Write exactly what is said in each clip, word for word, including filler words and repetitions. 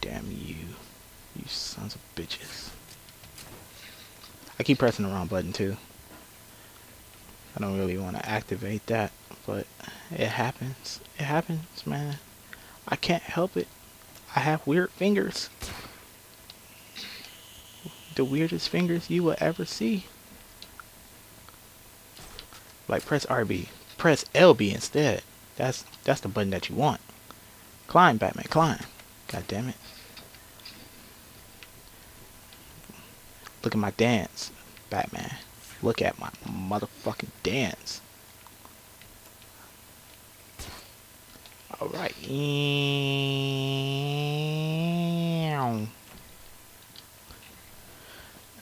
Damn you. You sons of bitches. I keep pressing the wrong button too. I don't really want to activate that, but it happens. It happens, man. I can't help it. I have weird fingers. The weirdest fingers you will ever see. Like, press R B. Press L B instead. That's that's the button that you want. Climb, Batman, climb. God damn it. Look at my dance, Batman. Look at my motherfucking dance. Alright.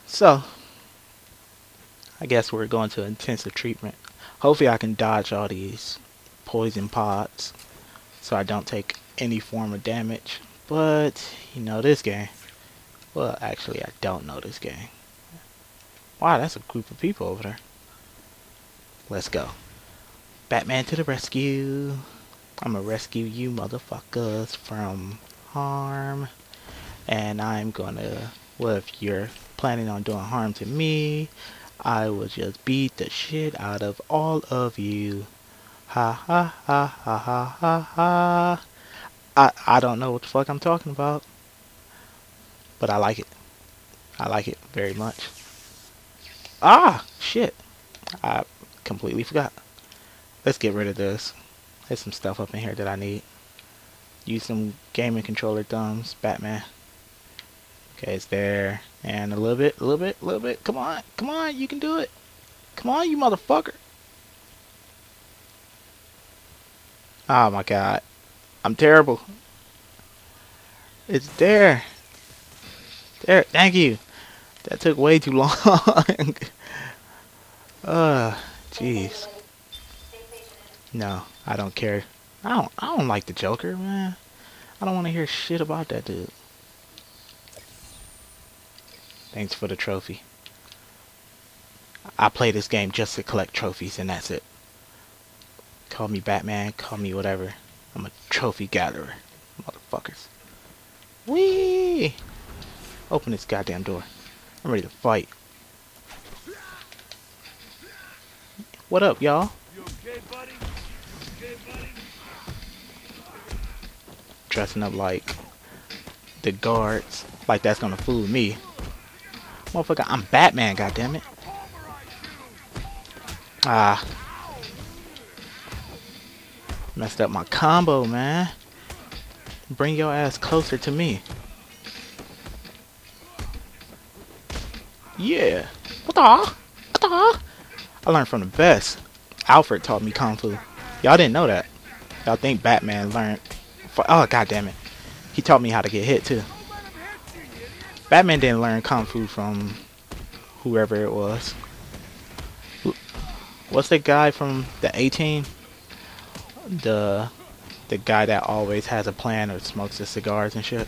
So, I guess we're going to intensive treatment. Hopefully I can dodge all these poison pods so I don't take any form of damage. But, you know this game. Well, actually, I don't know this game. Wow, that's a group of people over there. Let's go. Batman to the rescue. I'm gonna rescue you motherfuckers from harm. And I'm gonna... well, if you're planning on doing harm to me, I will just beat the shit out of all of you. Ha ha ha ha ha ha ha. I, I don't know what the fuck I'm talking about. But I like it. I like it very much. Ah! Shit. I completely forgot. Let's get rid of this. There's some stuff up in here that I need. Use some gaming controller thumbs, Batman. Okay, it's there. And a little bit, a little bit, a little bit. Come on. Come on. You can do it. Come on, you motherfucker. Oh, my God. I'm terrible. It's there. There. Thank you. That took way too long. uh, jeez. No, I don't care. I don't. I don't like the Joker, man. I don't want to hear shit about that dude. Thanks for the trophy. I play this game just to collect trophies, and that's it. Call me Batman. Call me whatever. I'm a trophy gatherer, motherfuckers. Whee! Open this goddamn door. I'm ready to fight. What up, y'all? You okay, buddy? You okay, buddy? Dressing up like the guards, like that's gonna fool me, motherfucker. I'm Batman, goddammit. Ah, messed up my combo, man. Bring your ass closer to me. Yeah. What the? What the? I learned from the best. Alfred taught me Kung Fu. Y'all didn't know that. Y'all think Batman learned... oh, God damn it. He taught me how to get hit, too. Batman didn't learn Kung Fu from whoever it was. What's the guy from the A-Team? The, the guy that always has a plan or smokes his cigars and shit.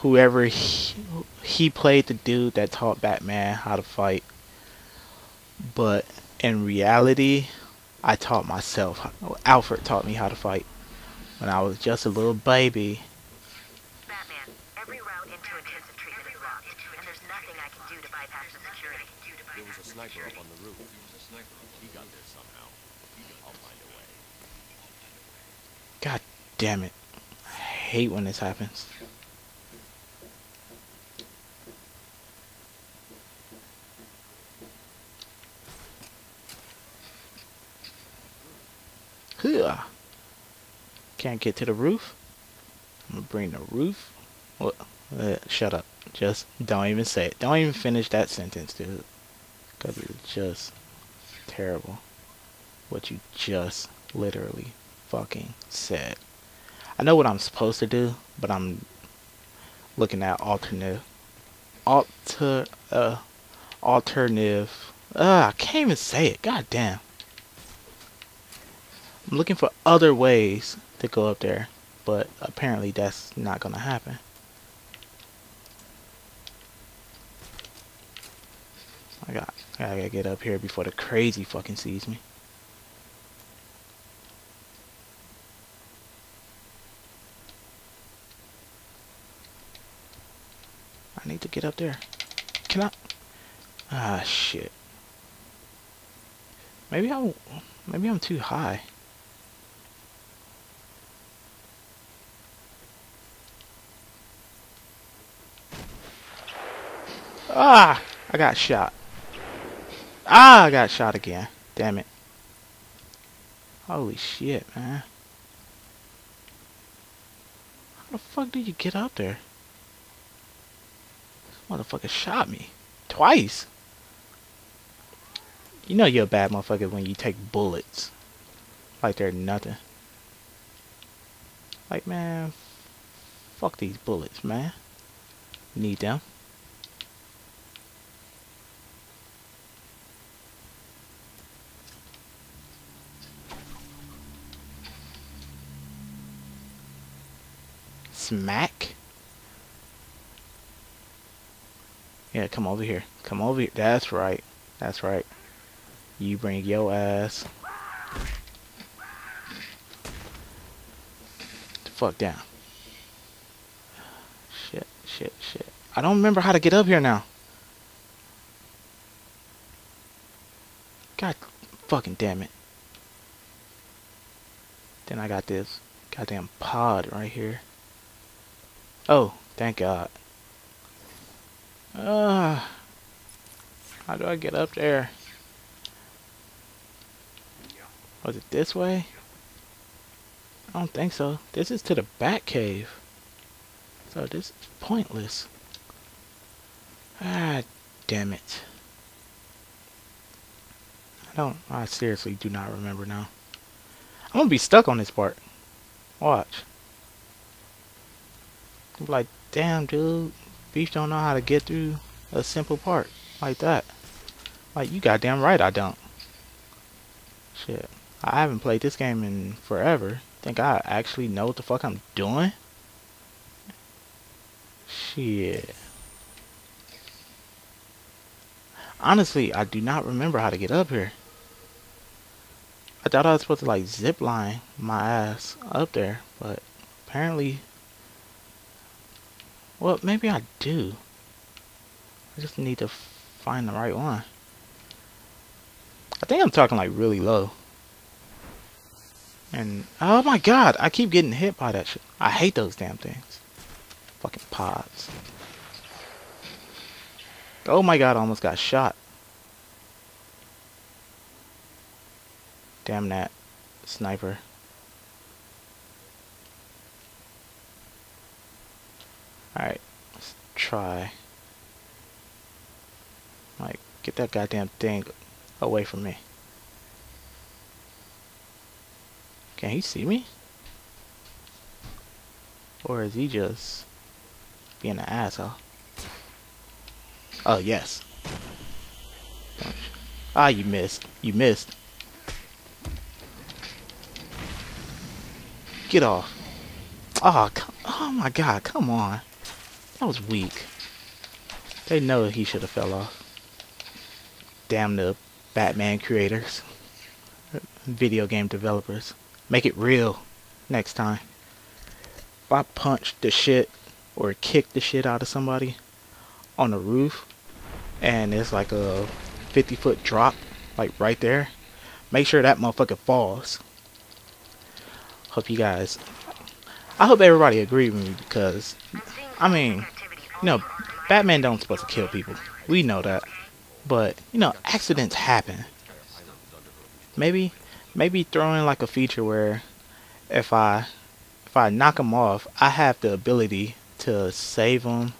Whoever he, he played the dude that taught Batman how to fight, but in reality, I taught myself. Alfred taught me how to fight when I was just a little baby. Batman, every route into intensive treatment is locked, and there's nothing I can do to bypass the security. There was a sniper up on the roof. There was a sniper. He got there somehow. I'll find a way. God damn it! I hate when this happens. Can't get to the roof. I'm gonna bring the roof. What? Uh, shut up. Just don't even say it. Don't even finish that sentence, dude. Cause it's just terrible. What you just literally fucking said. I know what I'm supposed to do, but I'm looking at alternative, alter, uh, alternative. Ah, uh, I can't even say it. God damn. I'm looking for other ways to go up there, but apparently that's not gonna happen. I got, I gotta get up here before the crazy fucking sees me. I need to get up there. Can I? Ah, shit. Maybe I'm, maybe I'm too high. Ah, I got shot. Ah, I got shot again. Damn it. Holy shit, man. How the fuck did you get up there? This motherfucker shot me. Twice. You know you're a bad motherfucker when you take bullets. Like they're nothing. Like, man, fuck these bullets, man. Need them. Smack. Yeah, come over here. Come over here. That's right. That's right. You bring your ass the fuck down. Shit, shit, shit. I don't remember how to get up here now. God fucking damn it. Then I got this goddamn pod right here. Oh, thank God. Ah, uh, how do I get up there? Was it this way? I don't think so. This is to the back cave. So this is pointless. Ah, damn it. I don't, I seriously do not remember now. I'm gonna be stuck on this part. Watch. I'm like, damn dude, Beef don't know how to get through a simple part like that. Like, you goddamn right I don't. Shit. I haven't played this game in forever. Think I actually know what the fuck I'm doing? Shit. Honestly, I do not remember how to get up here. I thought I was supposed to like zip line my ass up there, but apparently, well, maybe I do. I just need to find the right one. I think I'm talking like really low. And, oh my God, I keep getting hit by that shit. I hate those damn things. Fucking pods. Oh my God, I almost got shot. Damn that sniper. Alright, let's try. Like, get that goddamn thing away from me. Can he see me? Or is he just being an asshole? Oh, yes. Ah, you missed. You missed. Get off. Oh, oh my God, come on. That was weak. They know he should have fell off. Damn the Batman creators. Video game developers. Make it real next time. If I punch the shit or kick the shit out of somebody on the roof and it's like a fifty foot drop, like right there, make sure that motherfucker falls. Hope you guys, I hope everybody agreed with me because, I mean, you know, Batman don't supposed to kill people. We know that. But, you know, accidents happen. Maybe... Maybe throw in like a feature where if I if I knock them off, I have the ability to save them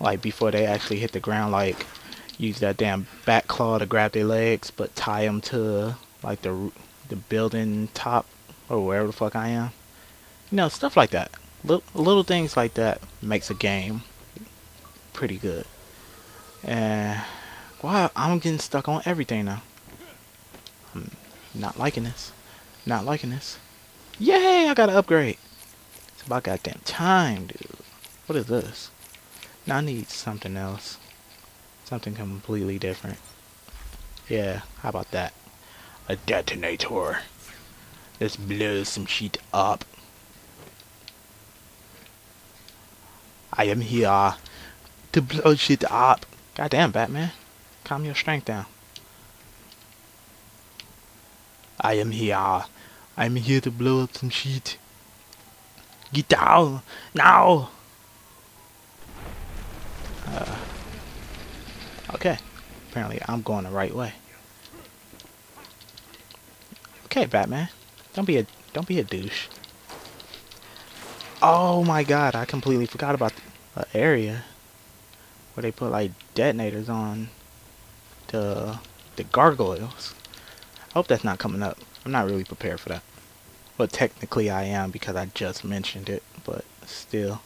like before they actually hit the ground. Like use that damn back claw to grab their legs, but tie them to like the the building top or wherever the fuck I am. You know, stuff like that. Little, little things like that makes a game pretty good. And wow, I'm getting stuck on everything now. I'm, Not liking this. Not liking this. Yay! I got an upgrade. It's about goddamn time, dude. What is this? Now I need something else. Something completely different. Yeah, how about that? A detonator. Let's blow some shit up. I am here to blow shit up. Goddamn, Batman. Calm your strength down. I am here. I'm here to blow up some shit. Get down now. Uh, okay. Apparently, I'm going the right way. Okay, Batman. Don't be a don't be a douche. Oh my God! I completely forgot about the area where they put like detonators on the the gargoyles. I hope that's not coming up. I'm not really prepared for that. Well, technically I am because I just mentioned it, but still.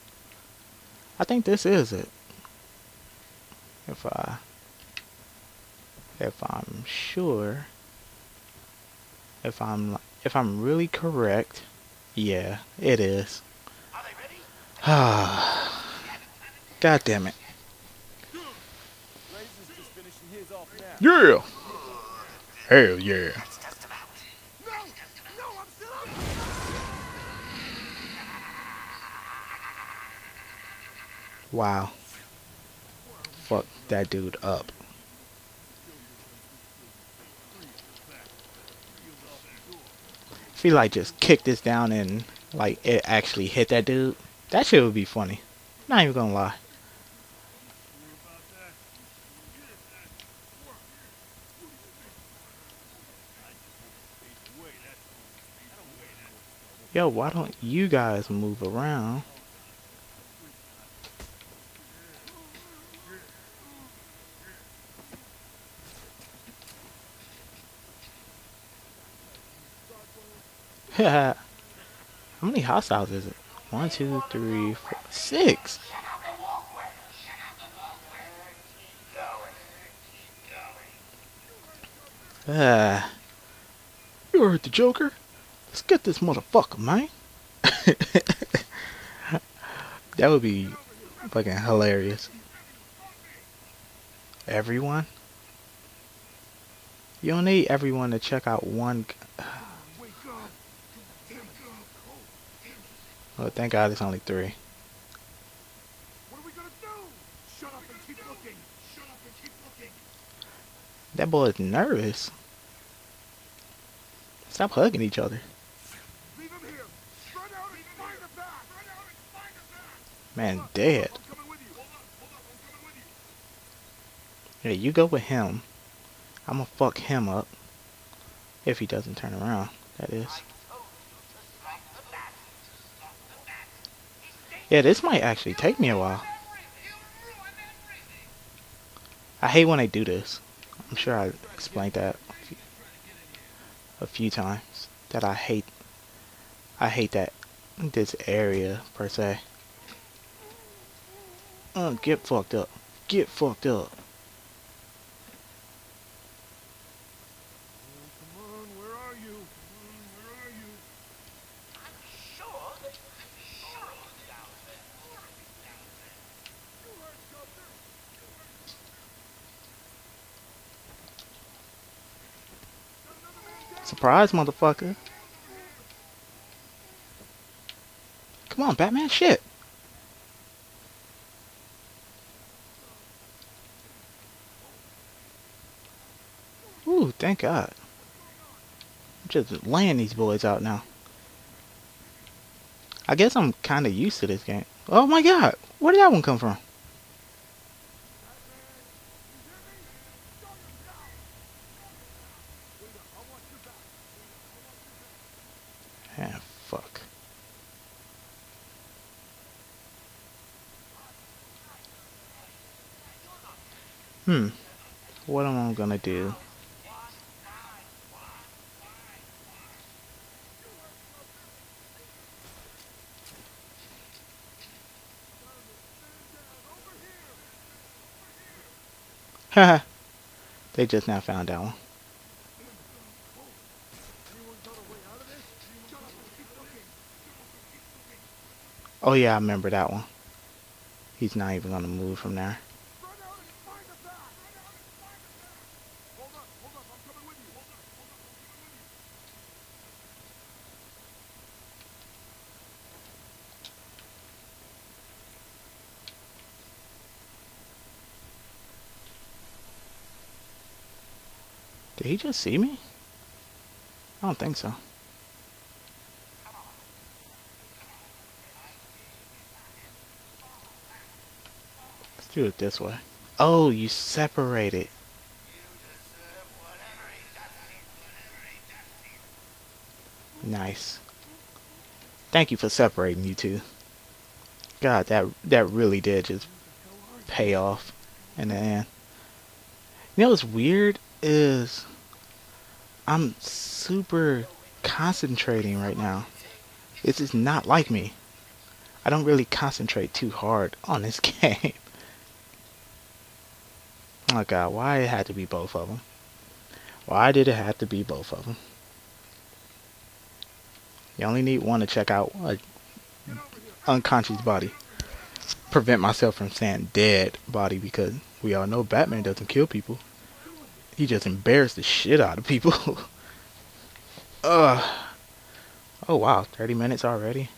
I think this is it. If I... If I'm sure... If I'm... If I'm really correct... Yeah, it is. Are they ready? Ah... God damn it. Yeah! Hell yeah. Wow. Fuck that dude up. If he like just kicked this down and like it actually hit that dude, that shit would be funny. Not even gonna lie. Yo, why don't you guys move around? How many hostiles is it? One, two, three, four, six. Ah, you heard the Joker. Let's get this motherfucker, man. That would be fucking hilarious. Everyone? You don't need everyone to check out one... Well, thank God it's only three. What are we gonna do? Shut up and keep looking. Shut up and keep looking. That boy is nervous. Stop hugging each other. Man, dead. Yeah, you go with him. I'm gonna fuck him up. If he doesn't turn around, that is. Yeah, this might actually take me a while. I hate when they do this. I'm sure I explained that a few, a few times. That I hate. I hate that this area per se. Uh, get fucked up. Get fucked up. Come on, where are you? Where are you? I'm sure that you're sure down there. Surprise, motherfucker. Come on, Batman, shit. Ooh, thank God. I'm just laying these boys out now. I guess I'm kind of used to this game. Oh my God! Where did that one come from? Ah, fuck. Hmm. What am I gonna do? Haha, they just now found that one. Oh yeah, I remember that one. He's not even gonna move from there. Did he just see me? I don't think so. Let's do it this way. Oh, you separated. Nice. Thank you for separating you two. God, that that really did just pay off in the end. You know what's weird is I'm super concentrating right now. It's just not like me. I don't really concentrate too hard on this game. Oh God, why it had to be both of them? Why did it have to be both of them? You only need one to check out an unconscious body. Prevent myself from saying dead body, because we all know Batman doesn't kill people. He just embarrassed the shit out of people. uh, oh wow, thirty minutes already?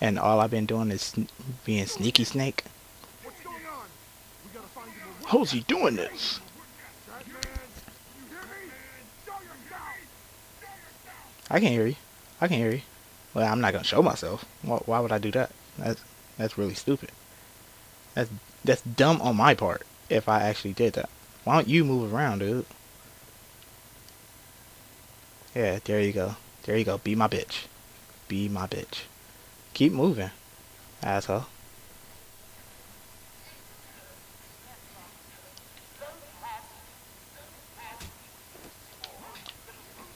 And all I've been doing is sn being Sneaky Snake? What's going on? We gotta find him. How's he doing this? I can hear you. I can hear you. Well, I'm not gonna show myself. Why, why would I do that? That's that's really stupid. That's that's dumb on my part. If I actually did that, why don't you move around, dude? Yeah, there you go. There you go. Be my bitch. Be my bitch. Keep moving, asshole.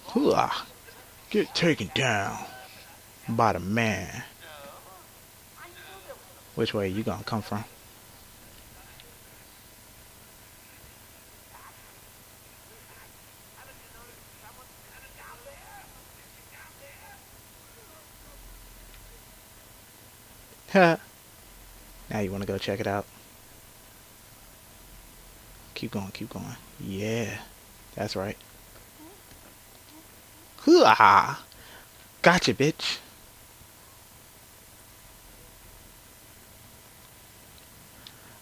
Hoo-ah. Get taken down by the man. Which way you gonna come from? Now you wanna go check it out? Keep going, keep going. Yeah, that's right. Hoo-ah! Gotcha, bitch.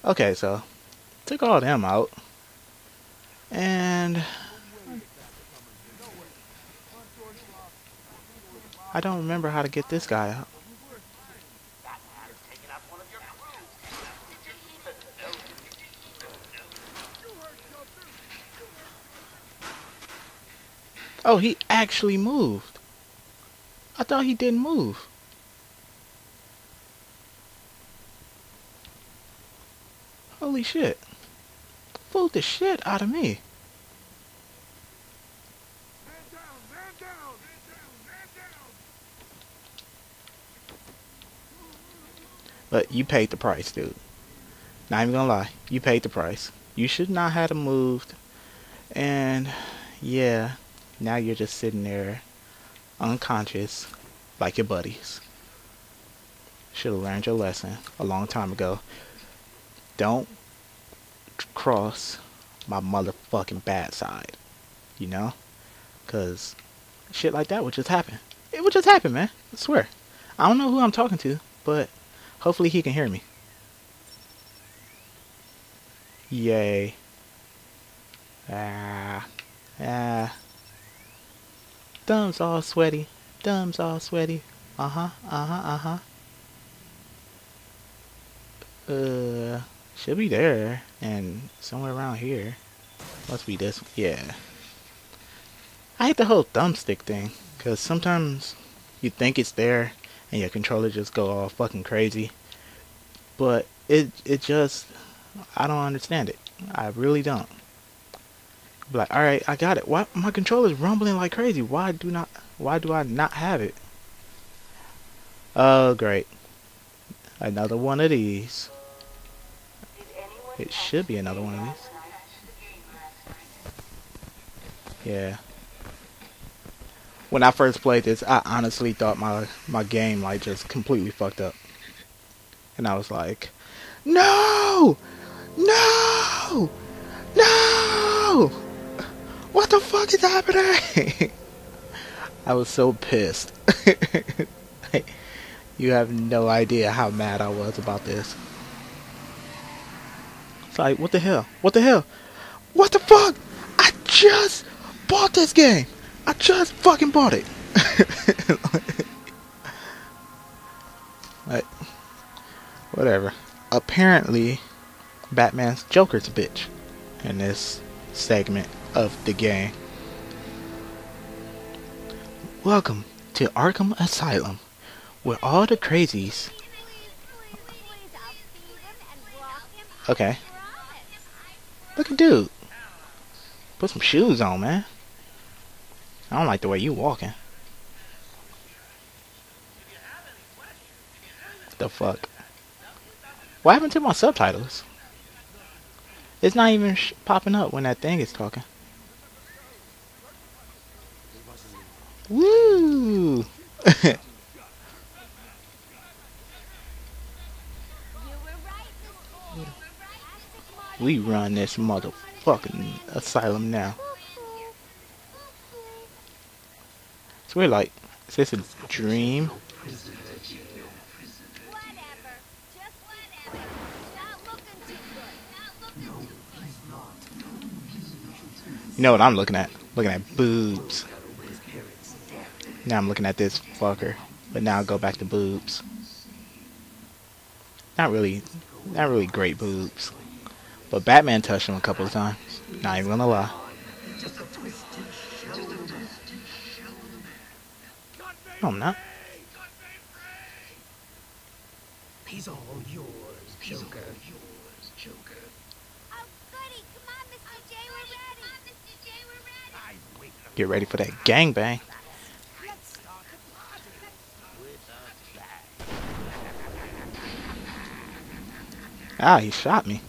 Okay, so took all them out, and I don't remember how to get this guy out. Oh, he actually moved. I thought he didn't move. Holy shit. Fooled the shit out of me. Man down, man down, man down, man down. But you paid the price, dude. Not even gonna lie. You paid the price. You should not have moved. And yeah. Now you're just sitting there unconscious like your buddies. Should have learned your lesson a long time ago. Don't cross my motherfucking bad side, you know? Because shit like that would just happen. It would just happen, man. I swear. I don't know who I'm talking to, but hopefully he can hear me. Yay. Ah. Ah. Thumbs all sweaty, thumbs all sweaty. Uh huh, uh huh, uh huh. Uh, should be there and somewhere around here. Must be this. Yeah. I hate the whole thumbstick thing, cause sometimes you think it's there and your controller just go all fucking crazy. But it it just I don't understand it. I really don't. Like, all right, I got it. Why my controller's rumbling like crazy? Why do not? Why do I not have it? Oh, great! Another one of these. It should be another one of these. Yeah. When I first played this, I honestly thought my my game like just completely fucked up, and I was like, no, no, no. What the fuck is happening? I was so pissed. Like, you have no idea how mad I was about this. It's like, what the hell? What the hell? What the fuck? I just bought this game. I just fucking bought it. Like, whatever. Apparently, Batman's Joker's a bitch in this segment of the game. Welcome to Arkham Asylum, where all the crazies... Okay. Look at dude. Put some shoes on, man. I don't like the way you walking. What the fuck? What happened to my subtitles? It's not even sh popping up when that thing is talking. Woo! We run this motherfucking asylum now. So we're like, is this a dream? You know what I'm looking at? Looking at boobs. Now I'm looking at this fucker, but now I'll go back to boobs. Not really, not really great boobs. But Batman touched him a couple of times. Not even gonna lie. No, I'm not. He's all yours, Joker. Get ready for that gangbang. Ah, he shot me.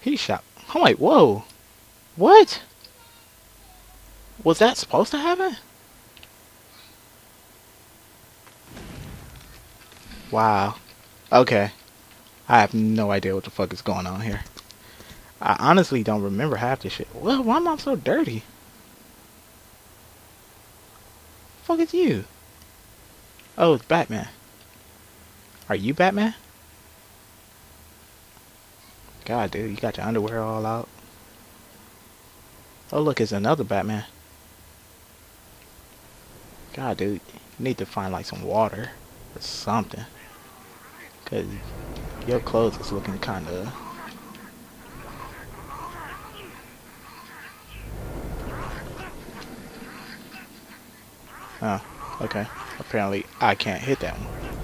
He shot. I'm like, whoa. What? Was that supposed to happen? Wow. Okay. I have no idea what the fuck is going on here. I honestly don't remember half this shit. Well, why am I so dirty? The fuck is you? Oh, it's Batman. Are you Batman? God, dude, you got your underwear all out. Oh, look, it's another Batman. God, dude, you need to find, like, some water or something. Because your clothes is looking kind of... Oh, okay. Apparently, I can't hit that one.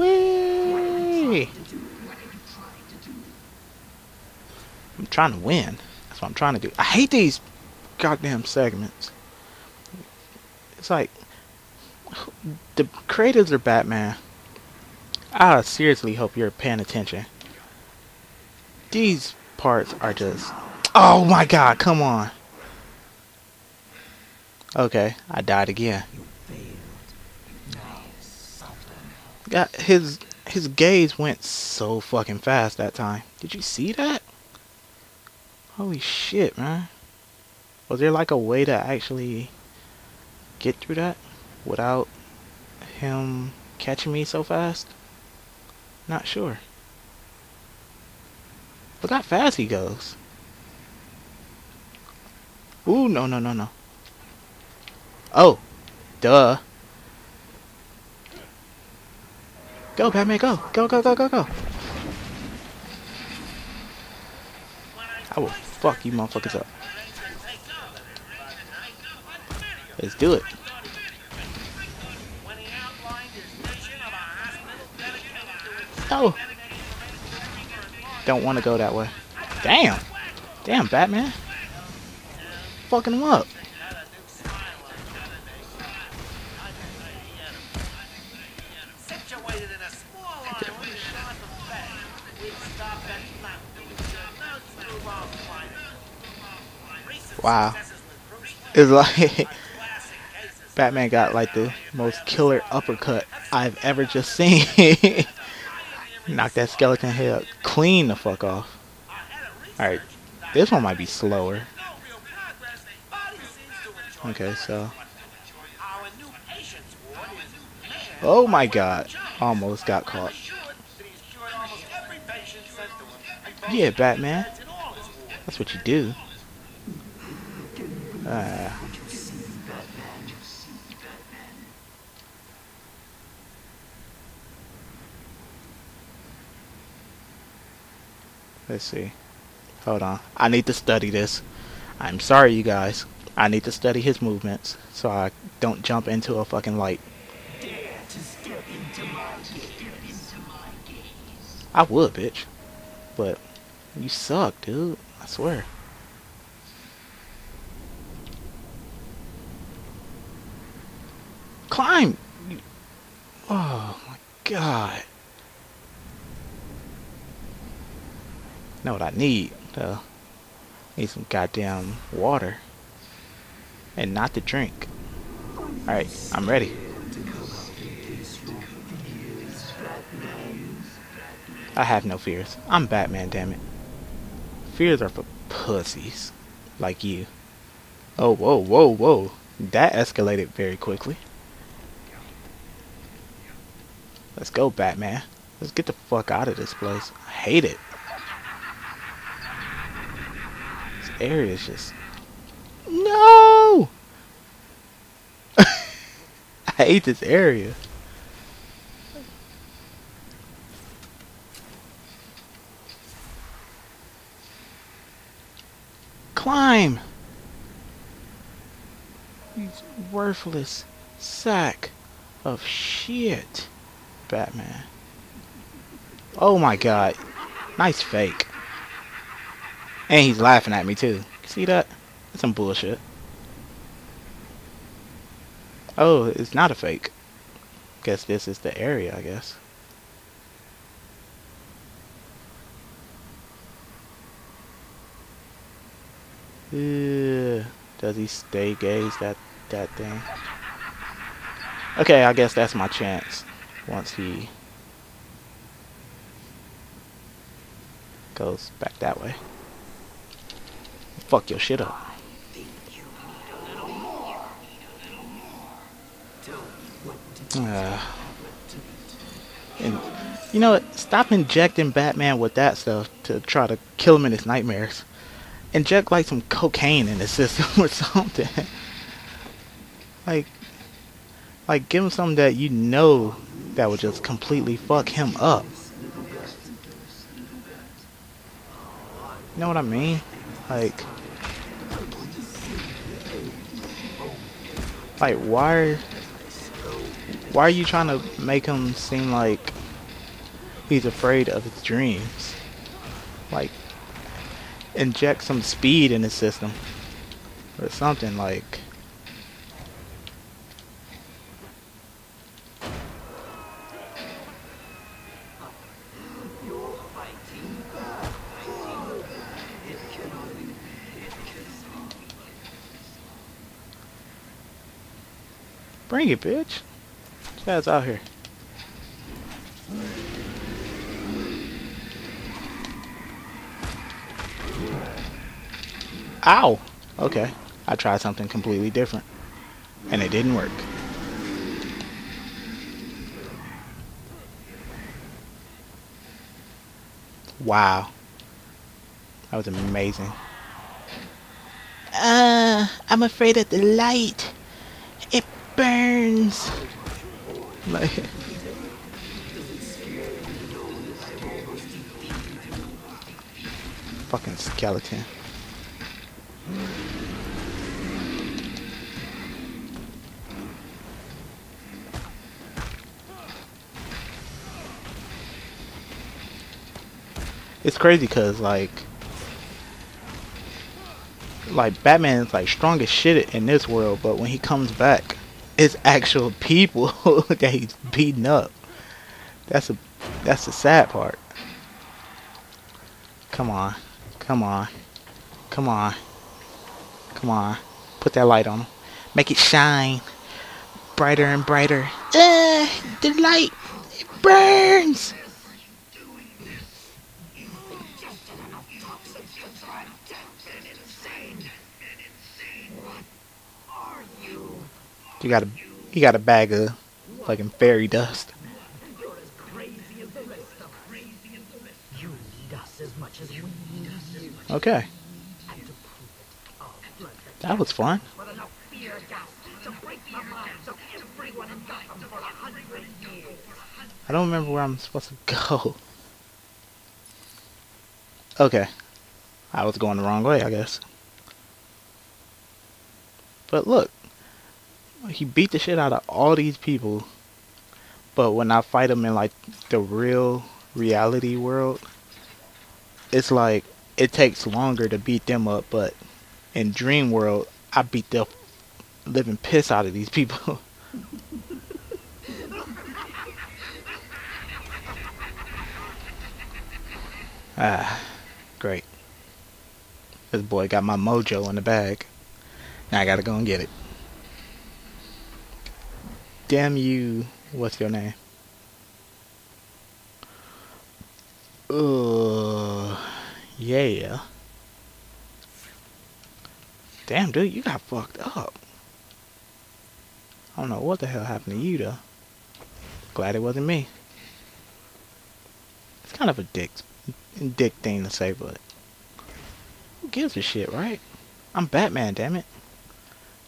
Whee! I'm trying to win. That's what I'm trying to do. I hate these goddamn segments. It's like the creators are Batman. I seriously hope you're paying attention. These parts are just... Oh my god, come on. Okay, I died again. Got his... His gaze went so fucking fast that time. Did you see that? Holy shit, man. Was there like a way to actually get through that without him catching me so fast? Not sure. Look how fast he goes. Ooh, no, no, no, no. Oh, duh. Go, Batman, go! Go, go, go, go, go! I will fuck you motherfuckers up. Let's do it. Oh! Don't want to go that way. Damn! Damn, Batman! Fucking him up! Wow, it's like Batman got like the most killer uppercut I've ever just seen. Knock that skeleton head clean the fuck off. Alright, this one might be slower. Okay, so... Oh my god, almost got caught. Yeah, Batman. That's what you do. Uh. Let's see. Hold on. I need to study this. I'm sorry, you guys. I need to study his movements so I don't jump into a fucking light. I would, bitch. But you suck, dude. I swear. Climb! Oh my god. Know what I need, though. Need some goddamn water. And not to drink. Alright, I'm ready. I have no fears. I'm Batman, damn it. Fears are for pussies like you. Oh, whoa, whoa, whoa. That escalated very quickly. Let's go, Batman. Let's get the fuck out of this place. I hate it. This area is just... No! I hate this area. Climb! You worthless sack of shit, Batman. Oh my god. Nice fake. And he's laughing at me too. See that? That's some bullshit. Oh, it's not a fake. Guess this is the area, I guess. Uh, does he stay gaze that that thing? Okay, I guess that's my chance. Once he goes back that way, fuck your shit up. I think you need a little more. You need a little more. Tell me what to do. Uh, and you know what? Stop injecting Batman with that stuff to try to kill him in his nightmares. Inject like some cocaine in the system or something. like like give him something that you know that would just completely fuck him up. You know what I mean? Like Like why are, why are you trying to make him seem like he's afraid of his dreams? Like inject some speed in the system or something. Like bring it, bitch. Chad's out here. Ow! Okay, I tried something completely different, and it didn't work. Wow. That was amazing. Uh, I'm afraid of the light. It burns. Like... Fucking skeleton. It's crazy because like like Batman's like strong as shit in this world, but when he comes back it's actual people that he's beating up. That's a that's the sad part. Come on. Come on. Come on. Come on. Put that light on him. Make it shine. Brighter and brighter. Uh, the light. It burns. You got a, you got a bag of fucking fairy dust. You're as crazy as the rest of us. You need us as much as we need us. Okay. That was fun. I don't remember where I'm supposed to go. Okay. I was going the wrong way, I guess. But look. He beat the shit out of all these people. But when I fight him in like the real reality world, it's like it takes longer to beat them up. But in dream world, I beat the living piss out of these people. Ah, great. This boy got my mojo in the bag. Now I gotta go and get it. Damn you. What's your name? Uh, yeah. Damn, dude, you got fucked up. I don't know what the hell happened to you, though. Glad it wasn't me. It's kind of a dick, dick thing to say, but who gives a shit, right? I'm Batman, damn it.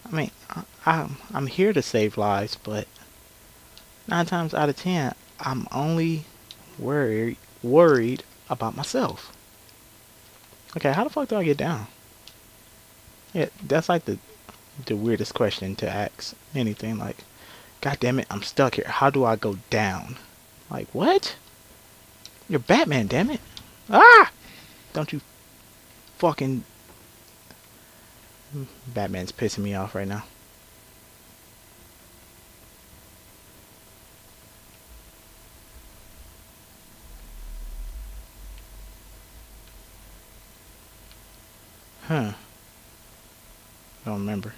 I mean, I, I'm I'm here to save lives, but nine times out of ten, I'm only worried worried about myself. Okay, how the fuck do I get down? Yeah, that's like the the weirdest question to ask anything. Like, God damn it, I'm stuck here. How do I go down? Like, what? You're Batman, damn it! Ah! Don't you fucking... Batman's pissing me off right now. Huh. I don't remember.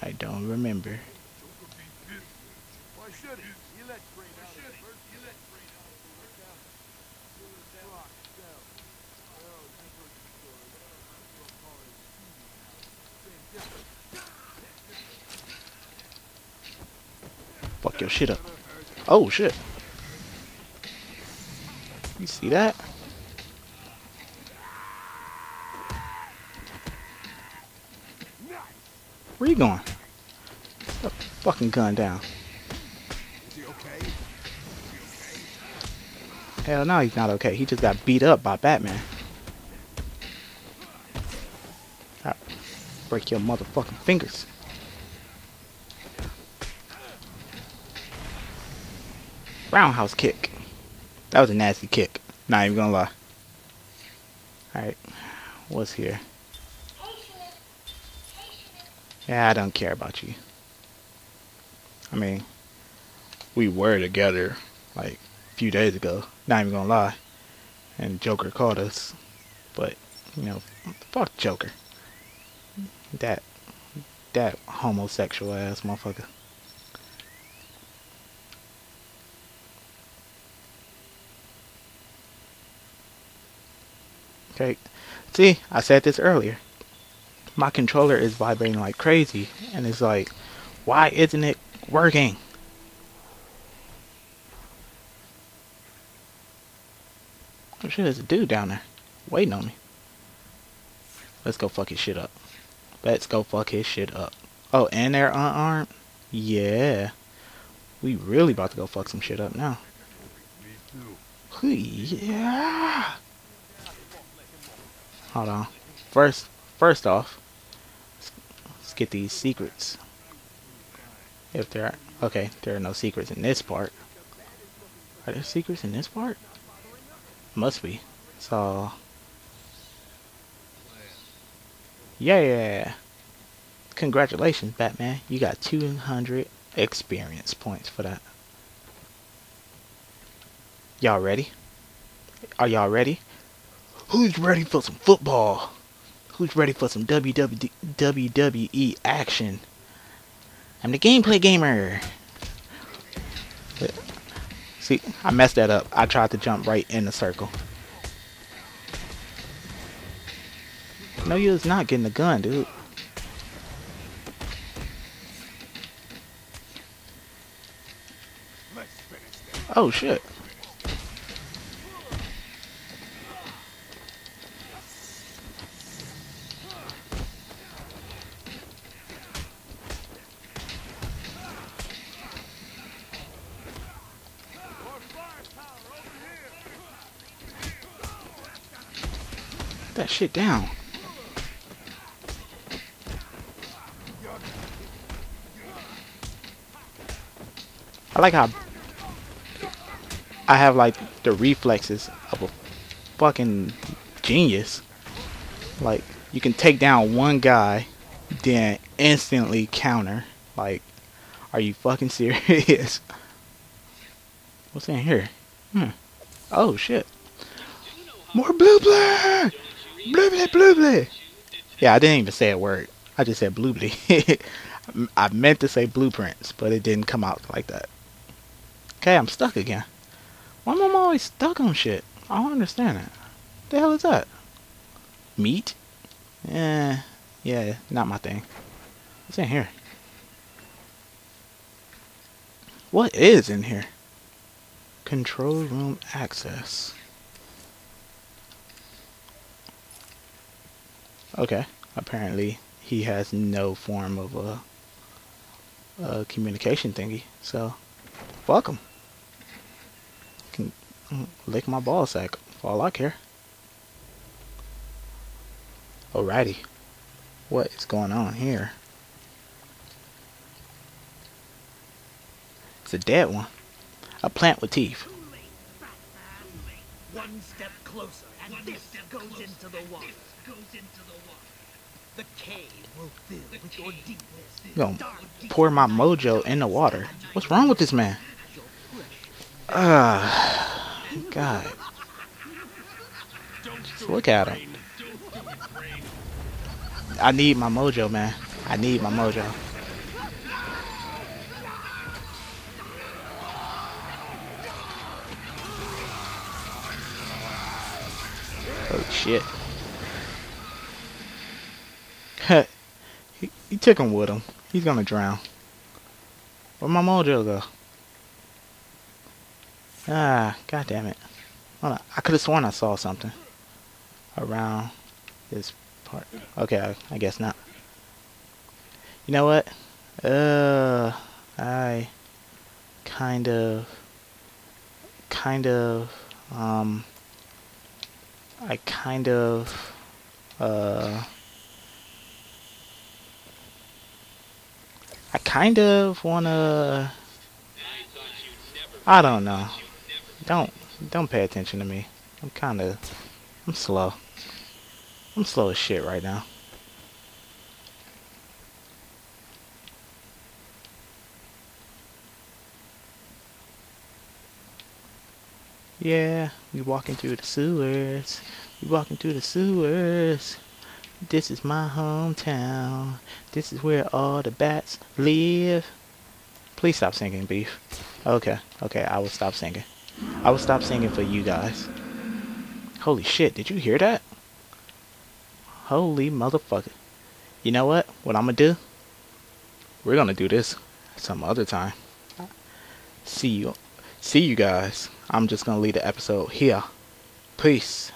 I don't remember. Fuck your shit up. Oh shit. You see that? Where you going? Put the fucking gun down. Is he okay? Is he okay? Hell no, he's not okay. He just got beat up by Batman. I'll break your motherfucking fingers. Roundhouse kick. That was a nasty kick. Not even gonna lie. Alright. What's here? Yeah, I don't care about you. I mean, we were together like a few days ago, not even gonna lie. And Joker called us, but you know, fuck Joker. That that homosexual ass motherfucker. Okay, see, I said this earlier. My controller is vibrating like crazy, and it's like, why isn't it working? Oh shit, there's a dude down there waiting on me. Let's go fuck his shit up. Let's go fuck his shit up. Oh, and they're unarmed? Yeah. We really about to go fuck some shit up now. Yeah. Hold on. First... First off, let's get these secrets. If there are, okay, there are no secrets in this part. Are there secrets in this part? Must be. So, yeah, congratulations, Batman. You got two hundred experience points for that. Y'all ready? Are y'all ready? Who's ready for some football? Who's ready for some W W E action? I'm the gameplay gamer. See, I messed that up. I tried to jump right in the circle. No, you was not getting the gun, dude. Oh shit. Put that shit down. I like how I have like the reflexes of a fucking genius. Like, you can take down one guy, then instantly counter. Like, are you fucking serious? What's in here? Hmm. Oh shit. More blue blue! Blue blue blue blue! Yeah, I didn't even say a word. I just said blue blue. I meant to say blueprints, but it didn't come out like that. Okay, I'm stuck again. Why am I always stuck on shit? I don't understand it. What the hell is that? Meat? Eh, yeah, not my thing. What's in here? What is in here? Control room access. Okay, apparently he has no form of a, a communication thingy, so fuck him. Can lick my ball sack for all I care. Alrighty, what is going on here? It's a dead one. A plant with teeth. One step closer, and one this step goes closer, into the water. Goes into the water. The cave will fill the with your deepness. Gonna pour my mojo in the water. What's wrong with this man? Ah, uh, God. Just look at him. I need my mojo, man. I need my mojo. Oh shit. he, he took him with him. He's gonna drown. Where'd my mojo go? Ah, god damn it. Hold on. I could have sworn I saw something around this part. Okay, I, I guess not. You know what? Uh, I kind of, kind of, um, I kind of, uh, I kind of wanna. I don't know. Don't don't pay attention to me. I'm kind of I'm slow. I'm slow as shit right now. Yeah, we walking through the sewers. We walking through the sewers. This is my hometown. This is where all the bats live. Please stop singing, Beef. Okay, okay, I will stop singing. I will stop singing for you guys. Holy shit, did you hear that? Holy motherfucker. You know what? What I'm gonna do? We're gonna do this some other time. See you. See you guys. I'm just gonna leave the episode here. Peace.